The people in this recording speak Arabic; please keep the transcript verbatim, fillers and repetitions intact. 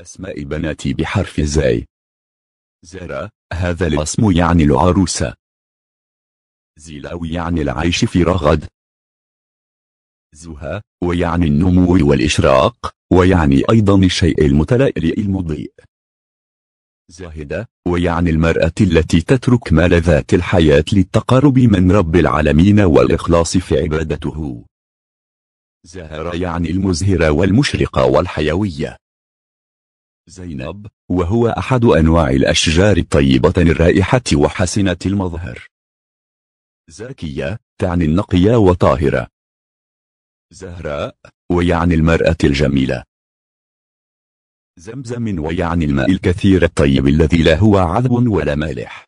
أسماء بناتي بحرف زاي. زارا، هذا الاسم يعني العروسة. زيلاوي يعني العيش في رغد. زها، ويعني النمو والإشراق، ويعني أيضا الشيء المتلألئ المضيء. زاهدة، ويعني المرأة التي تترك ملذات الحياة للتقرب من رب العالمين والإخلاص في عبادته. زهرة، يعني المزهرة والمشرقة والحيوية. زينب، وهو أحد أنواع الأشجار الطيبة الرائحة وحسنة المظهر. زاكية، تعني النقية وطاهرة. زهراء، ويعني المرأة الجميلة. زمزم، ويعني الماء الكثير الطيب الذي لا هو عذب ولا مالح.